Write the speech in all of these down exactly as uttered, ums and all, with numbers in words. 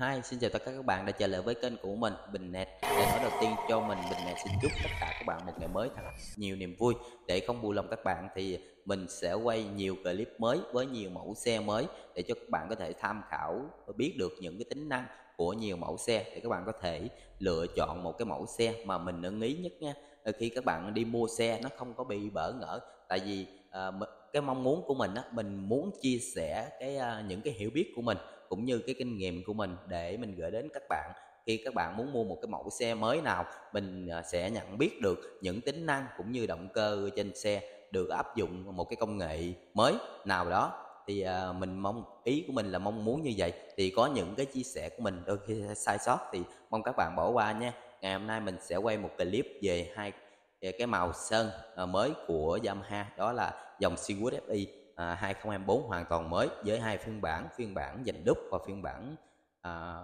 Hi, xin chào tất cả các bạn đã trở lại với kênh của mình Bình Net. Để nói đầu tiên cho mình, Bình Net xin chúc tất cả các bạn một ngày mới thật nhiều niềm vui. Để không buồn lòng các bạn thì mình sẽ quay nhiều clip mới với nhiều mẫu xe mới để cho các bạn có thể tham khảo và biết được những cái tính năng của nhiều mẫu xe để các bạn có thể lựa chọn một cái mẫu xe mà mình ưng ý nhất nha. Khi các bạn đi mua xe nó không có bị bỡ ngỡ, tại vì à, cái mong muốn của mình á, mình muốn chia sẻ cái à, những cái hiểu biết của mình cũng như cái kinh nghiệm của mình để mình gửi đến các bạn. Khi các bạn muốn mua một cái mẫu xe mới nào, mình à, sẽ nhận biết được những tính năng cũng như động cơ trên xe được áp dụng một cái công nghệ mới nào đó. Thì à, mình mong ý của mình là mong muốn như vậy. Thì có những cái chia sẻ của mình đôi khi sai sót thì mong các bạn bỏ qua nha. Ngày hôm nay mình sẽ quay một clip về hai về cái màu sơn mới của Yamaha, đó là dòng Sirius Fi à, hai không hai tư hoàn toàn mới với hai phiên bản, phiên bản dành đúc và phiên bản à,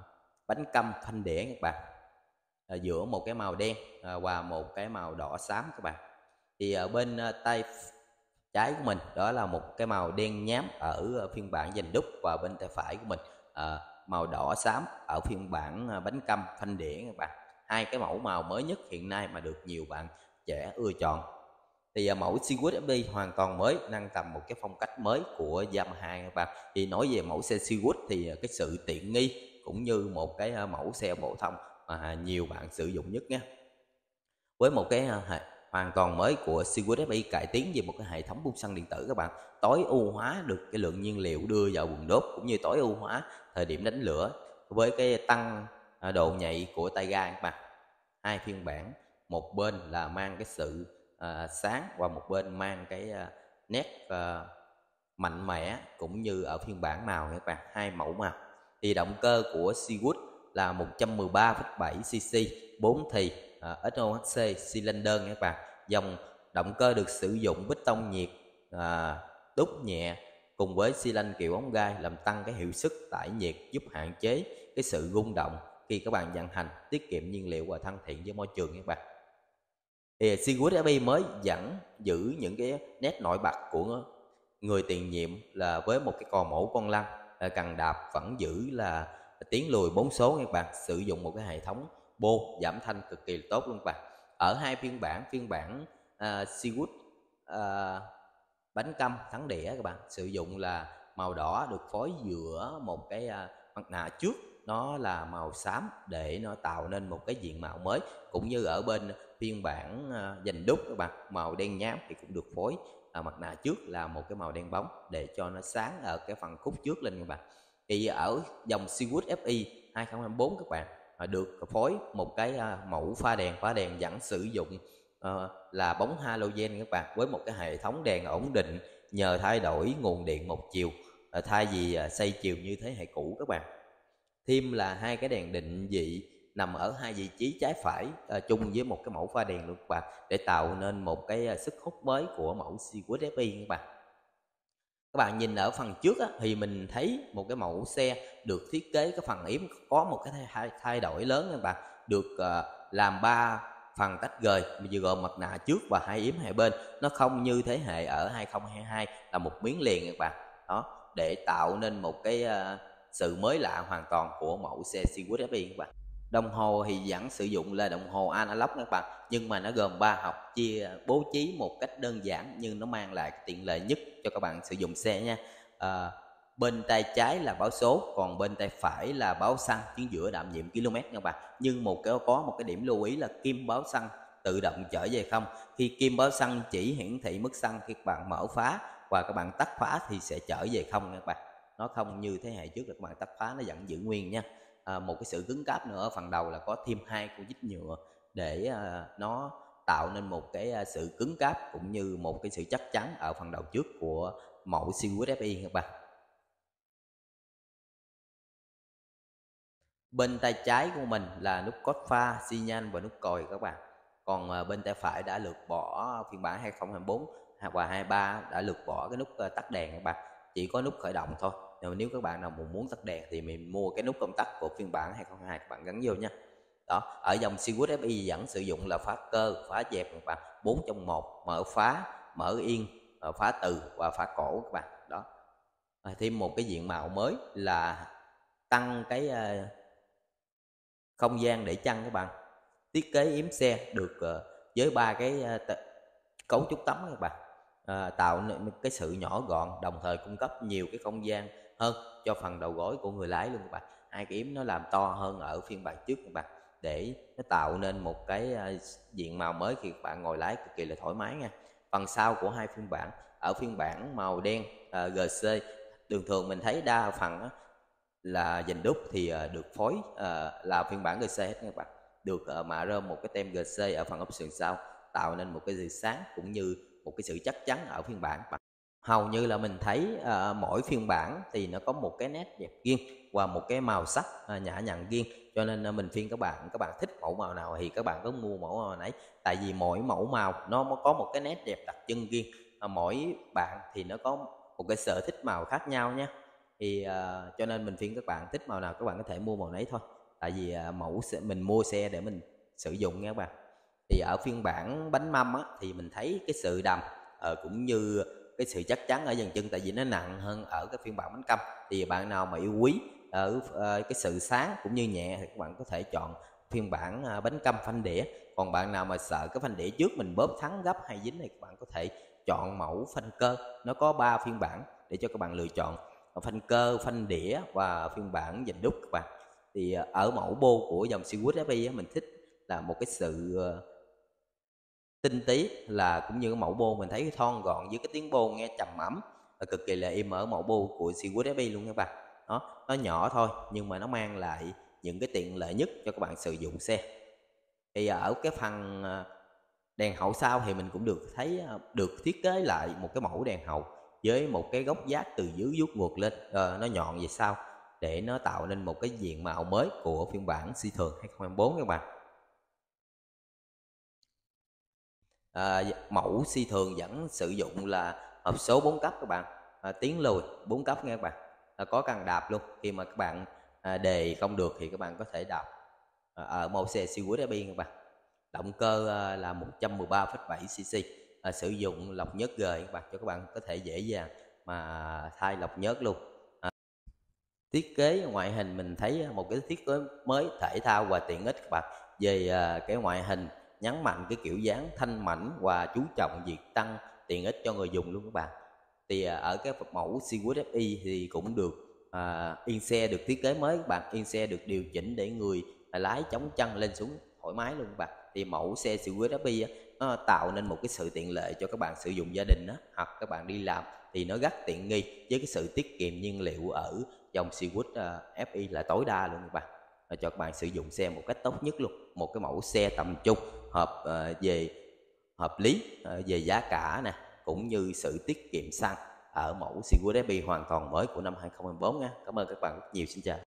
bánh căm phanh đĩa các bạn. À, giữa một cái màu đen à, và một cái màu đỏ xám các bạn. Thì ở bên à, tay trái của mình đó là một cái màu đen nhám ở phiên bản dành đúc, và bên tay phải của mình à, màu đỏ xám ở phiên bản bánh căm phanh đĩa các bạn. Hai cái mẫu màu mới nhất hiện nay mà được nhiều bạn trẻ ưa chọn. Thì mẫu Sirius Fi hoàn toàn mới nâng tầm một cái phong cách mới của Yamaha các bạn. Thì nói về mẫu xe Sirius thì cái sự tiện nghi cũng như một cái mẫu xe phổ thông mà nhiều bạn sử dụng nhất nha. Với một cái hoàn toàn mới của Sirius Fi cải tiến về một cái hệ thống bung xăng điện tử các bạn, tối ưu hóa được cái lượng nhiên liệu đưa vào buồng đốt cũng như tối ưu hóa thời điểm đánh lửa với cái tăng độ nhạy của tay ga các bạn. Hai phiên bản, một bên là mang cái sự à, sáng và một bên mang cái à, nét à, mạnh mẽ cũng như ở phiên bản màu các bạn, hai mẫu màu. Thì động cơ của Sirius là một trăm mười ba phẩy bảy xi xi, bốn thì à, ét ô hát xê cylinder các bạn. Dòng động cơ được sử dụng bít tông nhiệt à, đúc nhẹ cùng với xi lanh kiểu ống gai làm tăng cái hiệu suất tải nhiệt, giúp hạn chế cái sự rung động khi các bạn vận hành, tiết kiệm nhiên liệu và thân thiện với môi trường các bạn. Thì Sirius Fi mới vẫn giữ những cái nét nổi bật của người tiền nhiệm là với một cái cò mổ con lăn, cần đạp vẫn giữ là tiến lùi bốn số các bạn, sử dụng một cái hệ thống bô giảm thanh cực kỳ tốt luôn các bạn. Ở hai phiên bản, phiên bản uh, Sirius uh, bánh căm thắng đĩa các bạn sử dụng là màu đỏ được phối giữa một cái uh, mặt nạ trước nó là màu xám để nó tạo nên một cái diện mạo mới, cũng như ở bên phiên bản dành đúc các bạn, màu đen nhám thì cũng được phối à, mặt nạ trước là một cái màu đen bóng để cho nó sáng ở cái phần khúc trước lên các bạn. Thì ở dòng Sirius Fi hai không hai tư các bạn được phối một cái mẫu pha đèn, pha đèn vẫn sử dụng à, là bóng halogen các bạn, với một cái hệ thống đèn ổn định nhờ thay đổi nguồn điện một chiều à, thay vì xoay chiều như thế hệ cũ các bạn. Thêm là hai cái đèn định vị nằm ở hai vị trí trái phải à, chung với một cái mẫu pha đèn luôn các bạn, để tạo nên một cái à, sức hút mới của mẫu Sirius Fi các bạn. Các bạn nhìn ở phần trước á, thì mình thấy một cái mẫu xe được thiết kế cái phần yếm có một cái thay, thay đổi lớn các bạn, được à, làm ba phần tách rời gồm mặt nạ trước và hai yếm hai bên, nó không như thế hệ ở hai không hai hai là một miếng liền các bạn. Đó, để tạo nên một cái à, sự mới lạ hoàn toàn của mẫu xe Sirius Fi các bạn. Đồng hồ thì vẫn sử dụng là đồng hồ analog các bạn, nhưng mà nó gồm ba học chia bố trí một cách đơn giản nhưng nó mang lại tiện lợi nhất cho các bạn sử dụng xe nha. À, bên tay trái là báo số, còn bên tay phải là báo xăng, chính giữa đảm nhiệm km các bạn. Nhưng một cái có một cái điểm lưu ý là kim báo xăng tự động trở về không. Khi kim báo xăng chỉ hiển thị mức xăng khi các bạn mở khóa, và các bạn tắt khóa thì sẽ trở về không các bạn. Nó không như thế hệ trước là các bạn tắt khóa nó vẫn giữ nguyên nha. À, một cái sự cứng cáp nữa, phần đầu là có thêm hai con vít nhựa để à, nó tạo nên một cái à, sự cứng cáp cũng như một cái sự chắc chắn ở phần đầu trước của mẫu Sirius Fi các bạn. Bên tay trái của mình là nút cốt pha, xi nhan và nút còi các bạn. Còn à, bên tay phải đã lược bỏ phiên bản hai không hai tư và hai ba đã lược bỏ cái nút à, tắt đèn các bạn. Chỉ có nút khởi động thôi. Nếu các bạn nào muốn tắt đèn thì mình mua cái nút công tắc của phiên bản hai không hai hai các bạn gắn vô nha. Đó, ở dòng Sirius Fi vẫn sử dụng là khóa cơ, khóa dẹp các bạn, bốn trong một, mở khóa, mở yên, khóa từ và khóa cổ các bạn. Đó. Thêm một cái diện mạo mới là tăng cái không gian để chăn các bạn. Thiết kế yếm xe được với ba cái cấu trúc tấm các bạn, à, tạo nên cái sự nhỏ gọn, đồng thời cung cấp nhiều cái không gian hơn cho phần đầu gối của người lái luôn các bạn. Hai cái yếm nó làm to hơn ở phiên bản trước các bạn, để nó tạo nên một cái diện màu mới khi các bạn ngồi lái cực kỳ là thoải mái nha. Phần sau của hai phiên bản, ở phiên bản màu đen uh, giê xê thường thường mình thấy đa phần uh, là dành đúc thì uh, được phối uh, là phiên bản giê xê hết các bạn, được uh, mạ rơm một cái tem giê xê ở phần ốp sườn sau, tạo nên một cái sự sáng cũng như một cái sự chắc chắn ở phiên bản. Hầu như là mình thấy uh, mỗi phiên bản thì nó có một cái nét đẹp riêng và một cái màu sắc uh, nhã nhặn riêng, cho nên uh, mình khuyên các bạn, các bạn thích mẫu màu nào thì các bạn cứ mua mẫu màu nấy, tại vì mỗi mẫu màu nó có một cái nét đẹp đặc trưng riêng, uh, mỗi bạn thì nó có một cái sở thích màu khác nhau nha. Thì uh, cho nên mình khuyên các bạn thích màu nào các bạn có thể mua màu nấy thôi, tại vì uh, mẫu mình mua xe để mình sử dụng nha các bạn. Thì ở phiên bản bánh mâm á, thì mình thấy cái sự đầm uh, cũng như cái sự chắc chắn ở dàn chân, tại vì nó nặng hơn ở cái phiên bản bánh căm. Thì bạn nào mà yêu quý ở cái sự sáng cũng như nhẹ thì các bạn có thể chọn phiên bản bánh căm phanh đĩa. Còn bạn nào mà sợ cái phanh đĩa trước mình bóp thắng gấp hay dính thì các bạn có thể chọn mẫu phanh cơ. Nó có ba phiên bản để cho các bạn lựa chọn, phanh cơ, phanh đĩa và phiên bản dành đúc các bạn. Thì ở mẫu bô của dòng Sirius Fi mình thích là một cái sự tinh tí, là cũng như mẫu bô mình thấy thon gọn với cái tiếng bô nghe trầm ấm, là cực kỳ là im ở mẫu bô của Sirius Fi luôn các bạn. Đó, nó nhỏ thôi nhưng mà nó mang lại những cái tiện lợi nhất cho các bạn sử dụng xe. Thì ở cái phần đèn hậu sau thì mình cũng được thấy được thiết kế lại một cái mẫu đèn hậu với một cái góc giác từ dưới vuốt ngược lên, à, nó nhọn về sau để nó tạo nên một cái diện mạo mới của phiên bản siêu thường hai không hai tư các bạn. À, mẫu si thường vẫn sử dụng là hộp số bốn cấp các bạn, à, tiến lùi bốn cấp nha các bạn, à, có cần đạp luôn. Khi mà các bạn à, đề không được thì các bạn có thể đạp à, ở mẫu xe Sirius Fi các bạn. Động cơ à, là một trăm mười ba phẩy bảy xê xê, à, sử dụng lọc nhớt G các bạn, cho các bạn có thể dễ dàng mà thay lọc nhớt luôn. à, thiết kế ngoại hình mình thấy một cái thiết kế mới thể thao và tiện ích các bạn. Về à, cái ngoại hình nhấn mạnh cái kiểu dáng thanh mảnh và chú trọng việc tăng tiện ích cho người dùng luôn các bạn. Thì ở cái mẫu Sirius Fi thì cũng được à, yên xe được thiết kế mới các bạn, yên xe được điều chỉnh để người lái chống chân lên xuống thoải mái luôn các bạn. Thì mẫu xe Sirius Fi nó tạo nên một cái sự tiện lợi cho các bạn sử dụng gia đình đó, hoặc các bạn đi làm thì nó rất tiện nghi, với cái sự tiết kiệm nhiên liệu ở dòng Sirius Fi là tối đa luôn các bạn, cho các bạn sử dụng xe một cách tốt nhất luôn. Một cái mẫu xe tầm trung hợp uh, về hợp lý uh, về giá cả nè, cũng như sự tiết kiệm xăng ở mẫu Sirius Fi hoàn toàn mới của năm hai không hai tư nha. Cảm ơn các bạn rất nhiều, xin chào.